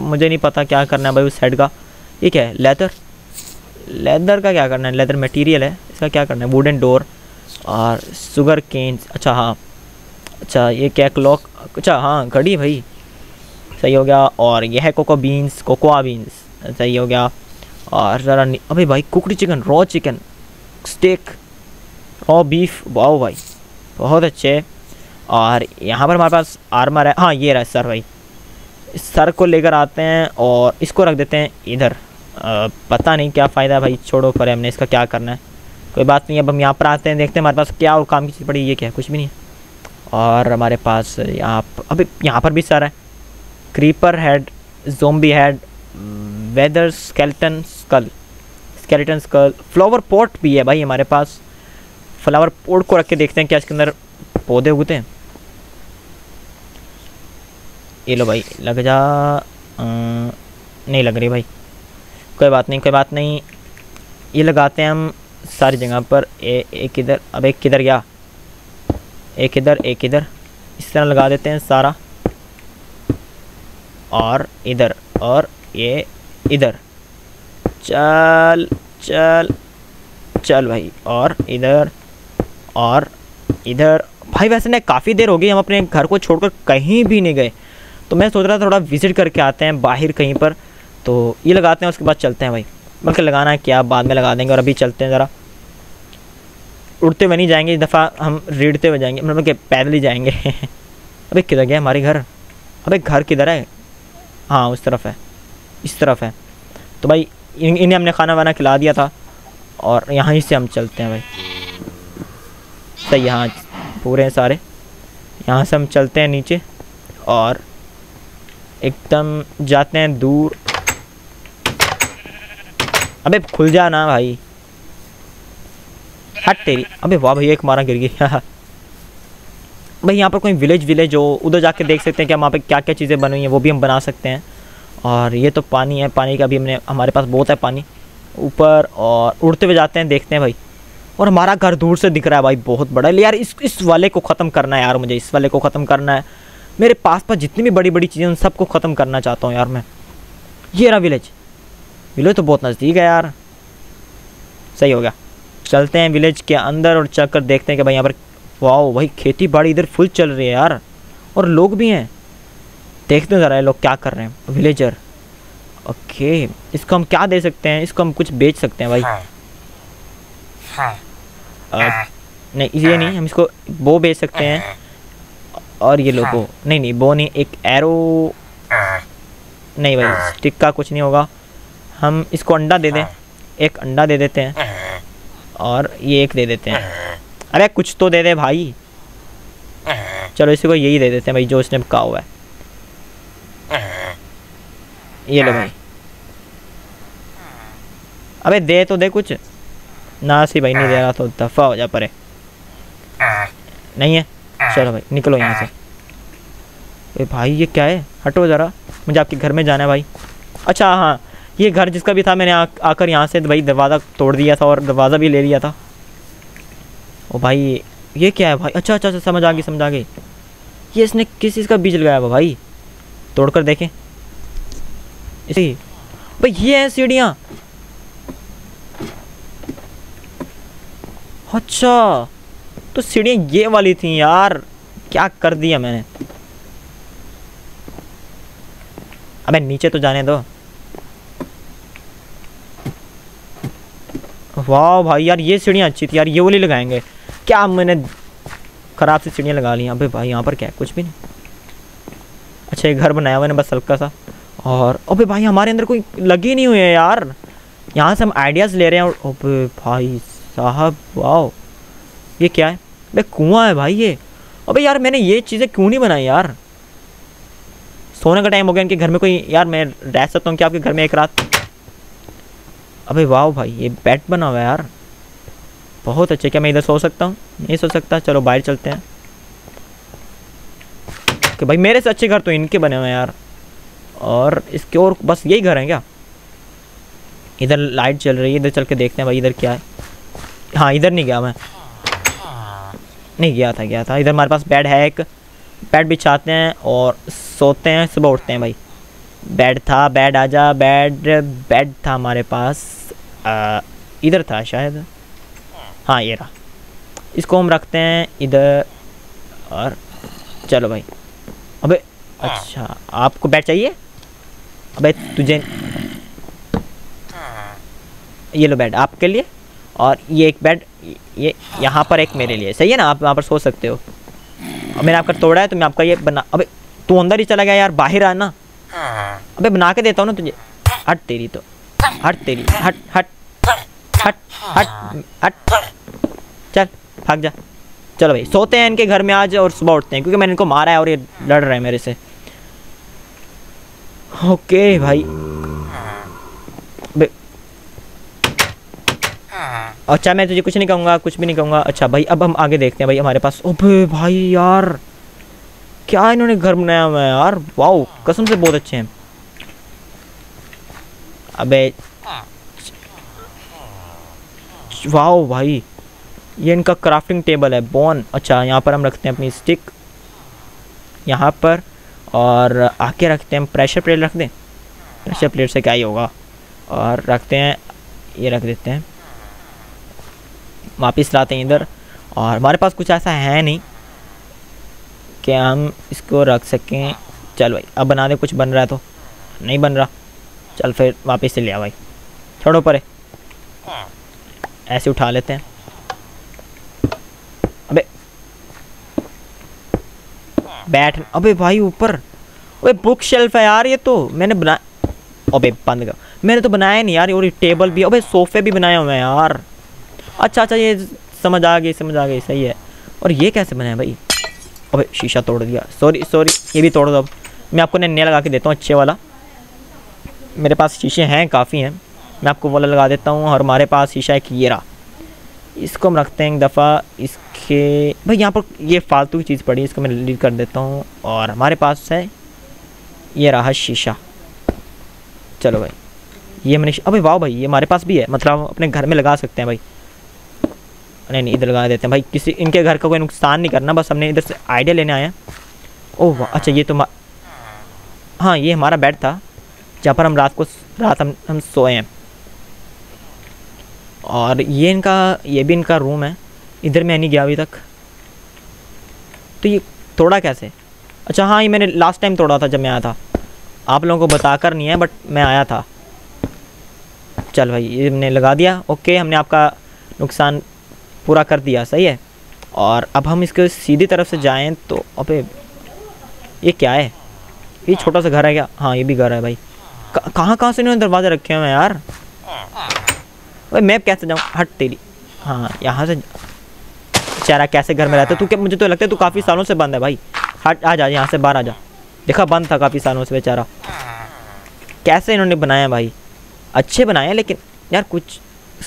मुझे नहीं पता क्या करना है भाई उस हेड का। ये क्या है? लेदर। लेदर का क्या करना है? लेदर मटेरियल है, इसका क्या करना है? वुडन डोर और शुगर केन्स। अच्छा हाँ, अच्छा ये क्या? क्लॉक। अच्छा हाँ घड़ी भाई, सही हो गया। और यह है कोको बीन्स, कोकोआ बीन्स, सही हो गया। और ज़रा अभी भाई कुकड़ी chicken, raw chicken, steak, raw beef. Wow भाई बहुत अच्छे। और यहाँ पर हमारे पास आर्मर है। हाँ ये रहा सर भाई, सर को लेकर आते हैं और इसको रख देते हैं इधर। आ, पता नहीं क्या फ़ायदा भाई, छोड़ो पर हमने इसका क्या करना है, कोई बात नहीं। अब हम यहाँ पर आते हैं, देखते हैं हमारे पास क्या हो काम की चीज़ पड़ी। ये क्या है, कुछ भी नहीं है। और हमारे पास यहाँ, अभी यहाँ पर भी सारा है, creeper head, zombie head, wither skeleton skull, skeleton skull, flower pot भी है भाई हमारे पास। फ्लावर पॉट को रख के देखते हैं क्या इसके अंदर पौधे उगते हैं। ये लो भाई, लग जा। आ, नहीं लग रही भाई, कोई बात नहीं कोई बात नहीं। ये लगाते हैं हम सारी जगह पर। ए, एक इधर, अब एक किधर गया, एक इधर एक इधर, इस तरह लगा देते हैं सारा। और इधर और ये इधर, चल चल चल भाई। और इधर और इधर भाई। वैसे ना काफ़ी देर हो गई हम अपने घर को छोड़कर कहीं भी नहीं गए, तो मैं सोच रहा था थोड़ा विज़िट करके आते हैं बाहर कहीं पर। तो ये लगाते हैं, उसके बाद चलते हैं भाई। बल्कि लगाना है क्या, बाद में लगा देंगे। और अभी चलते हैं ज़रा, उड़ते हुए नहीं जाएंगे इस दफ़ा, हम रेड़ते हुए जाएंगे, मतलब कि पैदल ही जाएंगे। अबे किधर गया हमारे घर, अबे घर किधर है? हाँ उस तरफ है, इस तरफ है। तो भाई इन, इन्हें हमने खाना वाना खिला दिया था। और यहाँ ही से हम चलते हैं भाई, सही। यहाँ पूरे हैं सारे, यहाँ से हम चलते हैं नीचे और एकदम जाते हैं दूर। अबे खुल जा ना भाई, हट तेरी। अबे वाह भाई, एक मारा गिर गया। भाई यहाँ पर कोई विलेज विलेज हो, उधर जाके देख सकते हैं कि वहाँ पे क्या क्या चीज़ें बनी हुई हैं, वो भी हम बना सकते हैं। और ये तो पानी है, पानी का भी हमने, हमारे पास बहुत है पानी ऊपर। और उड़ते हुए जाते हैं, देखते हैं भाई। और हमारा घर दूर से दिख रहा है भाई, बहुत बड़ा है यार। इस इस वाले को ख़त्म करना है यार, मुझे इस वाले को ख़त्म करना है। मेरे पास पास जितनी भी बड़ी बड़ी चीज़ें उन सबको ख़त्म करना चाहता हूँ यार मैं। ये रहा विलेज, विलेज तो बहुत नज़दीक है यार, सही हो गया। चलते हैं विलेज के अंदर और चलकर देखते हैं कि भाई यहाँ पर, वाह भाई खेती बाड़ी इधर फुल चल रही है यार। और लोग भी हैं, देखते हैं ज़रा ये लोग क्या कर रहे हैं। Villager, okay. इसको हम क्या दे सकते हैं, इसको हम कुछ बेच सकते हैं भाई। हाँ नहीं ये नहीं, हम इसको बो बेच सकते हैं। और ये लोग बो, नहीं नहीं बो नहीं, एक एरो, नहीं भाई स्टिक का कुछ नहीं होगा। हम इसको अंडा दे दें, एक अंडा दे देते हैं। और ये एक दे देते हैं, अरे कुछ तो दे दे भाई। चलो इसी को यही दे देते हैं भाई, जो उसने कहा हुआ है। ये लो भाई, अबे दे तो दे कुछ ना, सी भाई नहीं दे रहा तो दफा हो जा परे, नहीं है। चलो भाई निकलो यहाँ से। अरे भाई ये क्या है, हटो ज़रा, मुझे आपके घर में जाना है भाई। अच्छा हाँ, ये घर जिसका भी था मैंने आ, आकर यहाँ से भाई दरवाज़ा तोड़ दिया था और दरवाज़ा भी ले लिया था। ओ भाई ये क्या है भाई, अच्छा अच्छा अच्छा समझ आ गई समझ आ गई। ये इसने किस चीज़ का बीज लगाया हुआ भाई, तोड़ कर देखें इसी। भाई ये हैं सीढ़ियाँ, अच्छा तो सीढ़ियाँ ये वाली थी यार, क्या कर दिया मैंने। अबे नीचे तो जाने दो। वाह भाई यार ये सीढ़ियाँ अच्छी थी यार, ये वाली लगाएंगे क्या, मैंने ख़राब सी सीढ़ियाँ लगा ली। अबे भाई यहाँ पर क्या है, कुछ भी नहीं। अच्छा ये घर बनाया हुआ है बस हल्का सा। और अबे भाई हमारे अंदर कोई लगी नहीं हुई है यार, यहाँ से हम आइडियाज़ ले रहे हैं। और अबे भाई साहब वाह, ये क्या है भाई, कुआँ है भाई ये। अबे यार मैंने ये चीज़ें क्यों नहीं बनाई यार, सोने का टाइम हो गया इनके घर में। कोई यार मैं रह सकता हूँ क्या आपके घर में एक रात? अबे वाह भाई ये बेड बना हुआ है यार, बहुत अच्छे। क्या मैं इधर सो सकता हूँ? नहीं सो सकता। चलो बाहर चलते हैं कि भाई मेरे से अच्छे घर तो इनके बने हुए हैं यार। और इसके और बस यही घर हैं क्या? इधर लाइट चल रही है, इधर चल के देखते हैं भाई इधर क्या है। हाँ इधर नहीं गया मैं, नहीं गया था गया था इधर। हमारे पास बेड है, एक बेड बिछाते हैं और सोते हैं, सुबह उठते हैं भाई। बेड था, बेड आजा, बेड बेड था हमारे पास, आ, इधर था शायद। हाँ ये रहा, इसको हम रखते हैं इधर। और चलो भाई, अबे अच्छा आपको बेड चाहिए? अबे तुझे, ये लो बेड आपके लिए। और ये एक बेड ये यहाँ पर, एक मेरे लिए, सही है ना? आप वहाँ पर सो सकते हो। अब मैंने आपका तोड़ा है तो मैं आपका ये बना। अबे तू अंदर ही चला गया यार, बाहर आना। अबे बना के देता हूँ ना तुझे, हट तेरी तो। हट तेरी हट हट हट हट हट चल भाग जा। चलो भाई सोते हैं इनके घर में आज और सुबह उठते हैं क्योंकि मैंने इनको मारा है और ये लड़ रहा है मेरे से। ओके भाई अच्छा मैं तुझे कुछ नहीं कहूँगा, कुछ भी नहीं कहूँगा। अच्छा भाई अब हम आगे देखते हैं भाई हमारे पास। ओबे भाई यार क्या इन्होंने घर बनाया हुआ है यार, वाओ कसम से बहुत अच्छे हैं। अबे वाओ भाई ये इनका क्राफ्टिंग टेबल है, बोन। अच्छा यहाँ पर हम रखते हैं अपनी स्टिक यहाँ पर और आके रखते हैं प्रेशर प्लेट रख दें, प्रेशर प्लेट से क्या ही होगा। और रखते हैं ये रख देते हैं, वापस लाते हैं इधर। और हमारे पास कुछ ऐसा है नहीं कि हम इसको रख सकें। चल भाई अब बना दे, कुछ बन रहा है तो नहीं बन रहा, चल फिर वापस से ले आ भाई, छोड़ो परे। ऐसे उठा लेते हैं। अबे बैठ, अबे भाई ऊपर, अबे बुक शेल्फ है यार ये तो मैंने बना, अबे बंद कर, मैंने तो बनाया नहीं यार। और ये टेबल भी, अबे सोफे भी बनाए हुए हैं यार। अच्छा अच्छा ये समझ आ गई समझ आ गई सही है। और ये कैसे बनाया भाई, अबे शीशा तोड़ दिया, सॉरी सॉरी ये भी तोड़ दो। अब मैं आपको नया लगा के देता हूँ अच्छे वाला, मेरे पास शीशे हैं काफ़ी हैं, मैं आपको वाला लगा देता हूँ। और हमारे पास शीशा एक ये रहा, इसको हम रखते हैं एक दफ़ा। इसके भाई यहाँ पर ये फालतू की चीज़ पड़ी, इसको मैं डिलीट कर देता हूँ। और हमारे पास है ये रहा शीशा, चलो भाई ये मैंने, अबे वाह भाई ये हमारे पास भी है, मतलब हम अपने घर में लगा सकते हैं भाई। नहीं नहीं इधर लगा देते हैं भाई, किसी इनके घर का कोई नुकसान नहीं करना, बस हमने इधर से आइडिया लेने आए हैं। ओह वाह अच्छा ये तो हाँ ये हमारा बेड था जहाँ पर हम रात को रात हम हम सोए हैं। और ये इनका ये भी इनका रूम है, इधर मैं नहीं गया अभी तक। तो ये तोड़ा कैसे, अच्छा हाँ ये मैंने लास्ट टाइम तोड़ा था जब मैं आया था, आप लोगों को बताकर नहीं है बट मैं आया था। चल भाई ये हमने लगा दिया, ओके हमने आपका नुकसान पूरा कर दिया, सही है। और अब हम इसके सीधी तरफ से जाएं तो, अबे ये क्या है, ये छोटा सा घर है क्या, हाँ ये भी घर है भाई। कहाँ कहाँ से इन्होंने दरवाजे रखे हुए हैं यार, अबे मैं कैसे जाऊँ, हट तेरी हाँ यहाँ से चेहरा कैसे घर में रहता है तू, क्या मुझे तो लगता है तू काफ़ी सालों से बंद है भाई, हट आ जा यहाँ से बाहर आ जा। देखा बंद था काफ़ी सालों से बेचारा, कैसे इन्होंने बनाया भाई, अच्छे बनाए लेकिन यार कुछ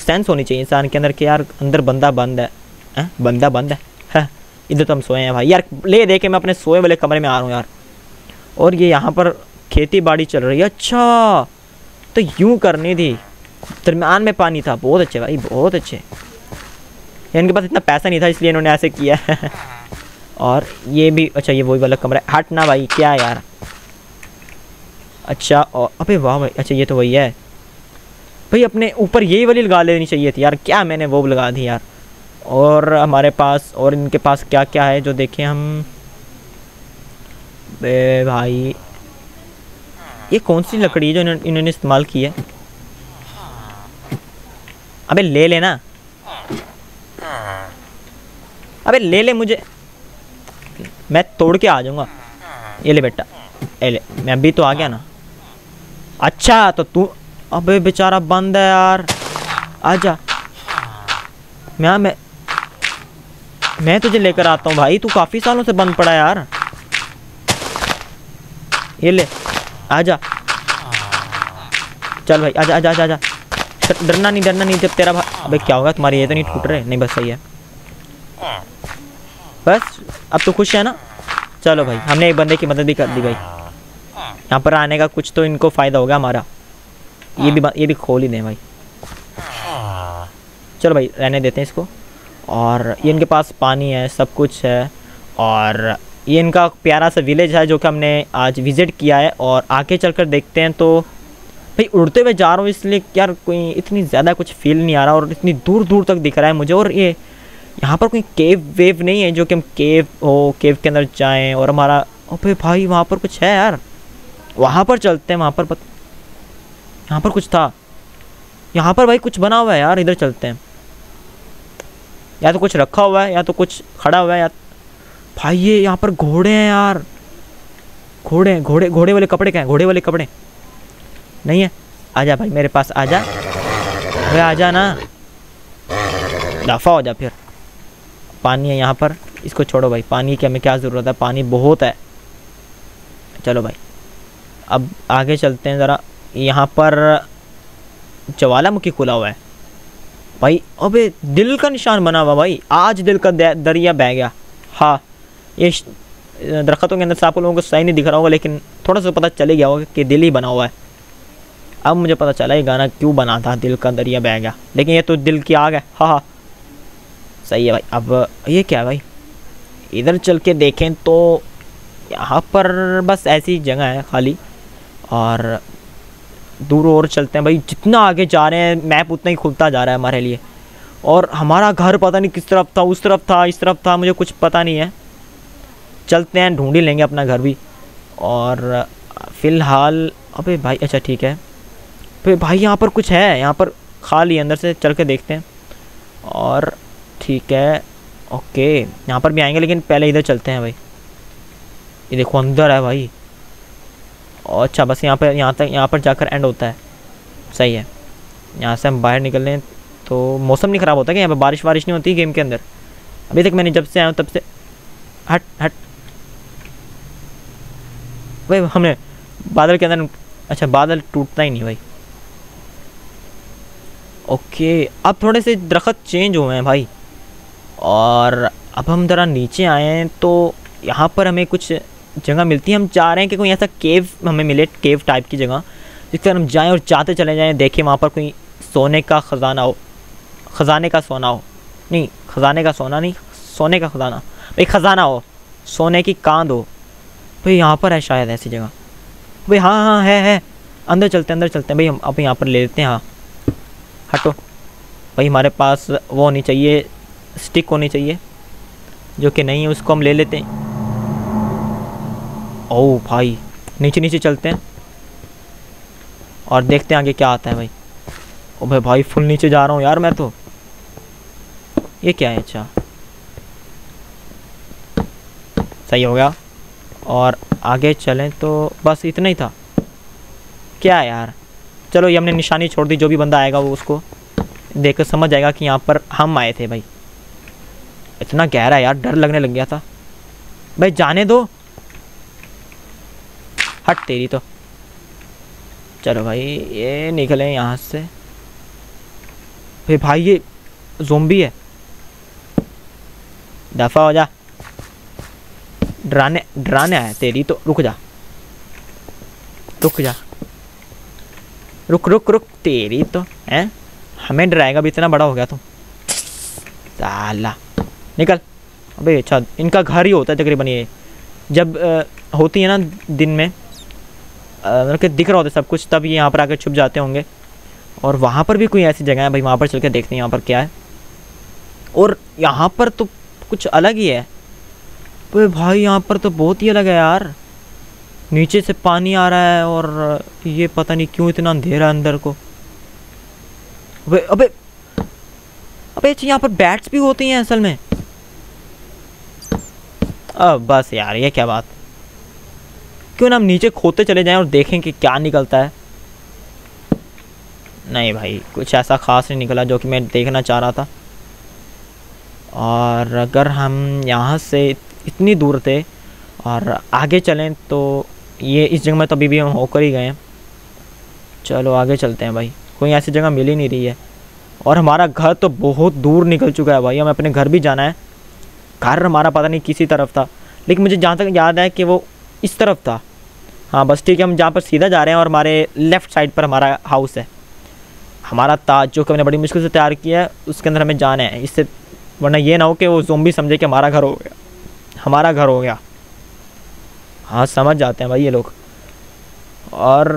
सेंस होनी चाहिए इंसान के अंदर कि यार अंदर बंदा बंद है, है? बंदा बंद है, है? इधर तो हम सोए हैं भाई यार, ले दे के मैं अपने सोए वाले कमरे में आ रहा हूँ यार। और ये यहाँ पर खेती बाड़ी चल रही है, अच्छा तो यूँ करनी थी, दरम्यान में पानी था, बहुत अच्छे भाई बहुत अच्छे। इनके पास इतना पैसा नहीं था इसलिए इन्होंने ऐसे किया है। और ये भी अच्छा ये वही वाला कमरा है, हट ना भाई क्या यार। अच्छा और अबे वाह भाई, अच्छा ये तो वही है भाई, अपने ऊपर यही वाली लगा लेनी चाहिए थी यार, क्या मैंने वो लगा दी यार। और हमारे पास और इनके पास क्या क्या है जो देखें हम, बे भाई ये कौन सी लकड़ी है जो इन्होंने इन्होंने इस्तेमाल की है, अबे ले लेना अबे ले ले मुझे, मैं तोड़ के आ जाऊँगा। ये ले बेटा ये ले, मैं अभी तो आ गया ना। अच्छा तो तू, अबे बेचारा बंद है यार, आजा मैं मैं मैं तुझे लेकर आता हूँ भाई, तू काफ़ी सालों से बंद पड़ा यार। ये ले आजा, चल भाई आजा आजा आजा आजा, डरना नहीं डरना नहीं, जब तेरा भाई, अबे क्या होगा तुम्हारे ये तो नहीं टूट रहे, नहीं बस सही है, बस अब तो खुश है ना। चलो भाई हमने एक बंदे की मदद भी कर दी भाई, यहाँ पर आने का कुछ तो इनको फ़ायदा होगा हमारा। ये भी ये भी खोल ही दें भाई, चलो भाई रहने देते हैं इसको। और ये इनके पास पानी है सब कुछ है, और ये इनका प्यारा सा विलेज है जो कि हमने आज विज़िट किया है। और आगे चलकर देखते हैं तो भाई उड़ते हुए जा रहा हूँ इसलिए यार कोई इतनी ज़्यादा कुछ फील नहीं आ रहा, और इतनी दूर दूर तक दिख रहा है मुझे। और ये यहाँ पर कोई केव वेव नहीं है जो कि हम केव हो केव के अंदर जाएँ। और हमारा अबे भाई वहाँ पर कुछ है यार, वहाँ पर चलते हैं, वहाँ पर पत... यहाँ पर कुछ था, यहाँ पर भाई कुछ बना हुआ है यार, इधर चलते हैं। या तो कुछ रखा हुआ है या तो कुछ खड़ा हुआ है या भाई ये यहाँ पर घोड़े हैं यार, घोड़े घोड़े घोड़े वाले कपड़े क्या हैं, घोड़े वाले कपड़े नहीं है। आजा भाई मेरे पास, आजा भाई, आजा ना, दफा हो जा। फिर पानी है यहाँ पर, इसको छोड़ो भाई, पानी की हमें क्या ज़रूरत है, पानी बहुत है। चलो भाई अब आगे चलते हैं ज़रा। यहाँ पर ज्वालामुखी खुला हुआ है भाई। अबे दिल का निशान बना हुआ भाई, आज दिल का दरिया बह गया। हाँ ये दरख्तों के अंदर से आप लोगों को सही नहीं दिख रहा होगा, लेकिन थोड़ा सा पता चल गया होगा कि दिल ही बना हुआ है। अब मुझे पता चला ये गाना क्यों बना था, दिल का दरिया बह गया। लेकिन ये तो दिल की आग है। हाँ हाँ सही है भाई। अब ये क्या है भाई, इधर चल के देखें तो यहाँ पर बस ऐसी जगह है खाली। और दूर और चलते हैं भाई, जितना आगे जा रहे हैं मैप उतना ही खुलता जा रहा है हमारे लिए। और हमारा घर पता नहीं किस तरफ था, उस तरफ था, इस तरफ था, मुझे कुछ पता नहीं है। चलते हैं, ढूंढ ही लेंगे अपना घर भी। और फ़िलहाल अबे भाई अच्छा ठीक है फिर भाई, यहाँ पर कुछ है, यहाँ पर खाली, अंदर से चल के देखते हैं। और ठीक है ओके, यहाँ पर भी आएंगे, लेकिन पहले इधर चलते हैं भाई। ये देखो अंदर है भाई। और अच्छा बस यहाँ पर, यहाँ तक, यहाँ पर जाकर एंड होता है। सही है, यहाँ से हम बाहर निकलें तो मौसम नहीं ख़राब होता क्या, यहाँ पर बारिश वारिश नहीं होती गेम के अंदर? अभी तक मैंने जब से आया हूँ तब से। हट हट भाई, हमने बादल के अंदर, अच्छा बादल टूटता ही नहीं भाई। ओके अब थोड़े से दरख्त चेंज हुए हैं भाई। और अब हम ज़रा नीचे आए हैं तो यहाँ पर हमें कुछ जगह मिलती है। हम चाह रहे हैं कि कोई ऐसा केव हमें मिले, केव टाइप की जगह, जिसके अंदर हम जाएं और जाते चले जाएं, देखें वहाँ पर कोई सोने का ख़जाना हो, ख़जाने का सोना हो, नहीं ख़जाने का सोना नहीं, सोने का ख़जाना, भाई ख़जाना हो, सोने की कांद हो। भाई यहाँ पर है शायद ऐसी जगह भाई। हाँ हाँ है है, अंदर चलते अंदर चलते हैं भाई हम। अब यहाँ पर ले लेते हैं। हाँ हटो भाई, हमारे पास वो होनी चाहिए, स्टिक होनी चाहिए, जो कि नहीं है, उसको हम ले लेते हैं। ओह भाई नीचे नीचे चलते हैं और देखते हैं आगे क्या आता है भाई। ओ भाई भाई फुल नीचे जा रहा हूँ यार मैं तो। ये क्या है, अच्छा सही हो गया। और आगे चलें तो बस इतना ही था क्या यार। चलो ये हमने निशानी छोड़ दी, जो भी बंदा आएगा वो उसको देखकर समझ आएगा कि यहाँ पर हम आए थे भाई। इतना गहरा यार, डर लगने लग गया था भाई। जाने दो, हट तेरी तो। चलो भाई ये निकले यहाँ से। भाई भाई ये ज़ोंबी है, दफा हो जा, डराने डराने आया तेरी तो। रुक जा रुक जा रुक रुक रुक तेरी तो हैं, हमें डराएगा भी, इतना बड़ा हो गया तुम साला, निकल। अबे अच्छा इनका घर ही होता है तकरीबन ये, जब आ, होती है ना दिन में, मतलब कि दिख रहा होता है सब कुछ, तब ये यहाँ पर आकर छुप जाते होंगे। और वहाँ पर भी कोई ऐसी जगह है भाई, वहाँ पर चल के देखते हैं यहाँ पर क्या है। और यहाँ पर तो कुछ अलग ही है भाई, भाई यहाँ पर तो बहुत ही अलग है यार। नीचे से पानी आ रहा है और ये पता नहीं क्यों इतना अंधेरा अंदर को। अबे अबे अबे अच्छा यहाँ पर बैट्स भी होती हैं असल में। अब बस यार ये क्या बात, क्यों ना हम नीचे खोदते चले जाएं और देखें कि क्या निकलता है। नहीं भाई कुछ ऐसा ख़ास नहीं निकला जो कि मैं देखना चाह रहा था। और अगर हम यहाँ से इतनी दूर थे और आगे चलें तो ये इस जगह में तभी भी हम होकर ही गए हैं। चलो आगे चलते हैं भाई, कोई ऐसी जगह मिल ही नहीं रही है। और हमारा घर तो बहुत दूर निकल चुका है भाई, हमें अपने घर भी जाना है। घर हमारा पता नहीं किसी तरफ था, लेकिन मुझे जहाँ तक याद है कि वो इस तरफ था। हाँ बस ठीक है, हम जहाँ पर सीधा जा रहे हैं और हमारे लेफ़्ट साइड पर हमारा हाउस है, हमारा ताज, जो कि हमने बड़ी मुश्किल से तैयार किया है, उसके अंदर हमें जाना है। इससे वरना ये ना हो कि वो ज़ोंबी समझे कि हमारा घर हो गया, हमारा घर हो गया। हाँ समझ जाते हैं भाई ये लोग। और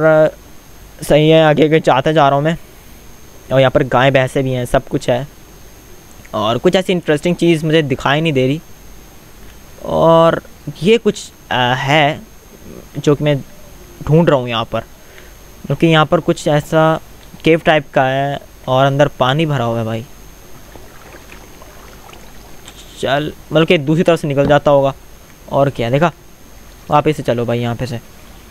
सही है, आगे आगे चाहते जा रहा हूँ मैं। और यहाँ पर गाय भैंसें भी हैं, सब कुछ है। और कुछ ऐसी इंटरेस्टिंग चीज़ मुझे दिखाई नहीं दे रही। और ये कुछ आ, है जो कि मैं ढूंढ रहा हूँ यहाँ पर, क्योंकि यहाँ पर कुछ ऐसा केव टाइप का है और अंदर पानी भरा हुआ है भाई। चल बल्कि दूसरी तरफ से निकल जाता होगा। और क्या देखा, वापस से चलो भाई यहाँ पे से।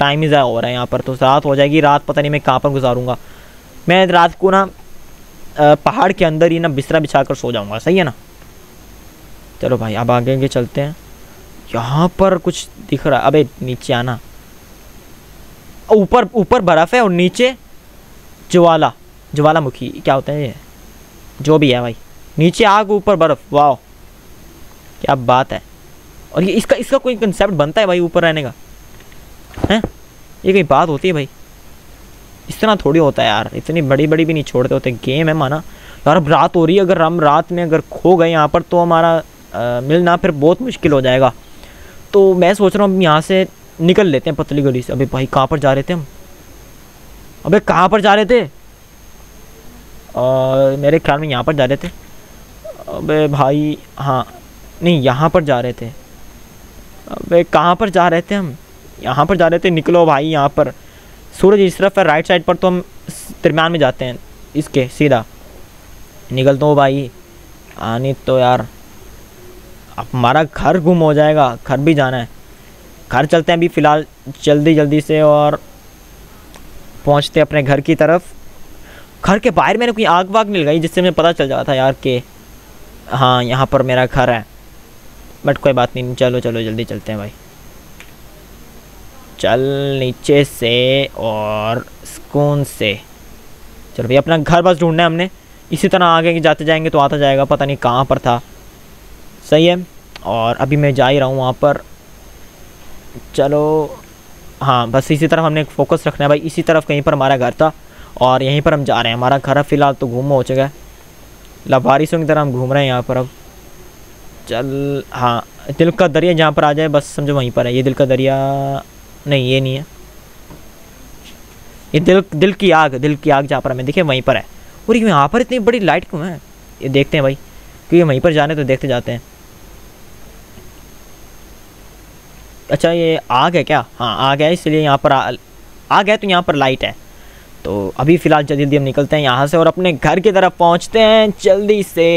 टाइम ही ज़्यादा हो रहा है यहाँ पर, तो रात हो जाएगी। रात पता नहीं मैं कहाँ पर गुजारूँगा। मैं रात को ना पहाड़ के अंदर ही ना बिस्तरा बिछा कर सो जाऊँगा, सही है ना। चलो भाई अब आगे आगे चलते हैं। यहाँ पर कुछ दिख रहा है, अबे नीचे आना। ऊपर ऊपर बर्फ़ है और नीचे ज्वाला ज्वालामुखी क्या होता है ये, जो भी है भाई। नीचे आग ऊपर बर्फ़, वाह क्या बात है। और ये इसका इसका कोई कंसेप्ट बनता है भाई ऊपर रहने का, हैं? ये कोई बात होती है भाई, इस तरह थोड़ी होता है यार। इतनी बड़ी बड़ी भी नहीं छोड़ते होते, गेम है माना यार। अब रात हो रही है, अगर हम रात में अगर खो गए यहाँ पर तो हमारा आ, मिलना फिर बहुत मुश्किल हो जाएगा। तो मैं सोच रहा हूँ हम यहाँ से निकल लेते हैं पतली गली से। अबे भाई कहाँ पर जा रहे थे हम, अबे कहाँ पर जा रहे थे? और मेरे ख्याल में यहाँ पर जा रहे थे। अबे भाई हाँ नहीं यहाँ पर जा रहे थे। अबे कहाँ पर जा रहे थे हम, यहाँ पर जा रहे थे। निकलो भाई यहाँ पर, सूरज इस तरफ है राइट साइड पर, तो हम दरम्यान में जाते हैं इसके सीधा। निकल दो भाई, आनी तो यार अब हमारा घर गुम हो जाएगा, घर भी जाना है। घर चलते हैं अभी फ़िलहाल जल्दी जल्दी से और पहुँचते अपने घर की तरफ। घर के बाहर मैंने कोई आग वाग मिल गई जिससे मुझे पता चल जाता था यार कि हाँ यहाँ पर मेरा घर है, बट कोई बात नहीं। चलो चलो जल्दी चलते हैं भाई, चल नीचे से और सुकून से। चलो भाई अपना घर बस ढूंढना है हमने, इसी तरह आगे जाते जाएंगे तो आता जाएगा। पता नहीं कहाँ पर था, सही है। और अभी मैं जा ही रहा हूँ वहाँ पर। चलो हाँ बस इसी तरफ हमने फोकस रखना है भाई, इसी तरफ कहीं पर हमारा घर था और यहीं पर हम जा रहे हैं। हमारा घर फ़िलहाल तो घूम हो चुका है, लावारिसों की तरह हम घूम रहे हैं यहाँ पर अब। चल हाँ दिल का दरिया जहाँ पर आ जाए बस समझो वहीं पर है। ये दिल का दरिया नहीं, ये नहीं है, ये दिल दिल की आग, दिल की आग जहाँ पर हमें दिखे वहीं पर है। और ये यहाँ पर इतनी बड़ी लाइट क्यों है, ये देखते हैं भाई क्योंकि वहीं पर जाने तो देखते जाते हैं। अच्छा ये आग है क्या, हाँ आग है इसलिए यहाँ पर आ, आग है तो यहाँ पर लाइट है। तो अभी फ़िलहाल जल्दी जल्दी हम निकलते हैं यहाँ से और अपने घर की तरफ पहुँचते हैं जल्दी से।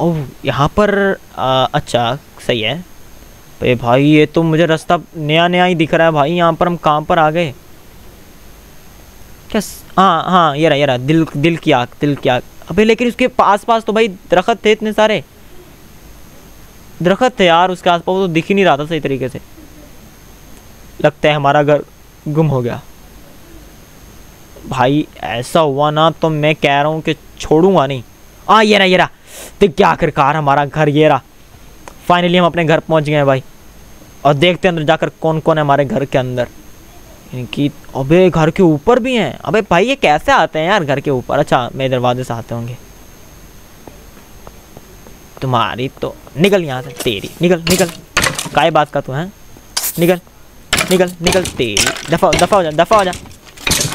ओह यहाँ पर आ, अच्छा सही है। अरे भाई ये तो मुझे रास्ता नया नया ही दिख रहा है भाई। यहाँ पर हम कहाँ पर आ गए क्या? हाँ हाँ ये रहा ये रहा, दिल दिल की आग, दिल की आग। अबे लेकिन उसके आस पास तो भाई दरख्त थे, इतने सारे दरख्त थे यार उसके आसपास, तो दिख ही नहीं रहा था सही तरीके से। लगता है हमारा घर गुम हो गया भाई, ऐसा हुआ ना तो मैं कह रहा हूँ कि छोड़ूंगा नहीं। हाँ ये रहा ये रहा, देख क्या आखिरकार हमारा घर, ये रहा। फाइनली हम अपने घर पहुँच गए भाई और देखते हैं अंदर जाकर कौन कौन है हमारे घर के अंदर। इनकी अबे घर के ऊपर भी हैं, अबे भाई ये कैसे आते हैं यार घर के ऊपर। अच्छा मेरे दरवाजे से आते होंगे। तुम्हारी तो निकल यहाँ से, तेरी निकल निकल, काय बात का तू है, निकल निकल निकल, तेरी दफा दफा हो जा दफा हो जा,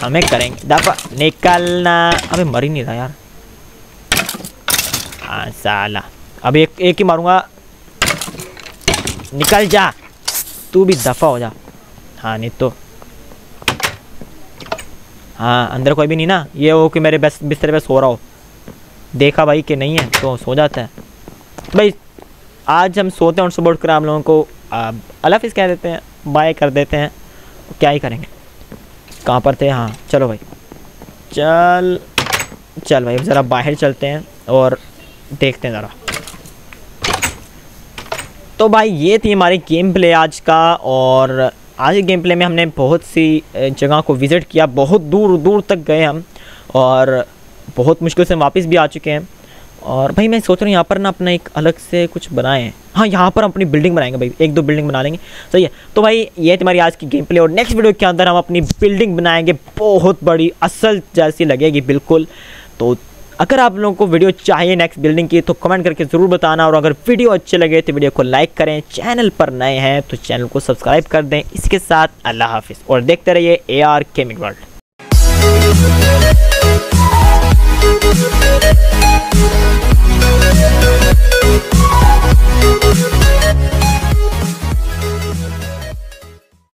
हमें करेंगे दफा, निकलना। अबे मर ही नहीं था यार, हाँ साला। अब एक एक ही मारूंगा, निकल जा तू भी, दफा हो जा। हाँ नहीं तो हाँ अंदर कोई भी नहीं ना, ये हो कि मेरे बस बिस्तर पे सो रहा हो, देखा भाई कि नहीं है तो सो जाता है। तो भाई आज हम सोते हैं और सुबह उठकर हम लोगों को अलाफिस कह देते हैं, बाय कर देते हैं, क्या ही करेंगे। कहाँ पर थे, हाँ चलो भाई चल चल भाई ज़रा बाहर चलते हैं और देखते हैं ज़रा। तो भाई ये थी हमारी गेम प्ले आज का, और आज के गेम प्ले में हमने बहुत सी जगह को विज़िट किया, बहुत दूर दूर तक गए हम और बहुत मुश्किल से वापस भी आ चुके हैं। और भाई मैं सोच रहा हूँ यहाँ पर ना अपना एक अलग से कुछ बनाएं, हाँ यहाँ पर हम अपनी बिल्डिंग बनाएंगे भाई, एक दो बिल्डिंग बना लेंगे, सही है। तो भाई ये तुम्हारी आज की गेम प्ले, और नेक्स्ट वीडियो के अंदर हम अपनी बिल्डिंग बनाएंगे, बहुत बड़ी असल जैसी लगेगी बिल्कुल। तो अगर आप लोगों को वीडियो चाहिए नेक्स्ट बिल्डिंग की तो कमेंट करके ज़रूर बताना, और अगर वीडियो अच्छे लगे तो वीडियो को लाइक करें, चैनल पर नए हैं तो चैनल को सब्सक्राइब कर दें। इसके साथ अल्लाह हाफिज़ और देखते रहिए ए आर गेमिंग वर्ल्ड।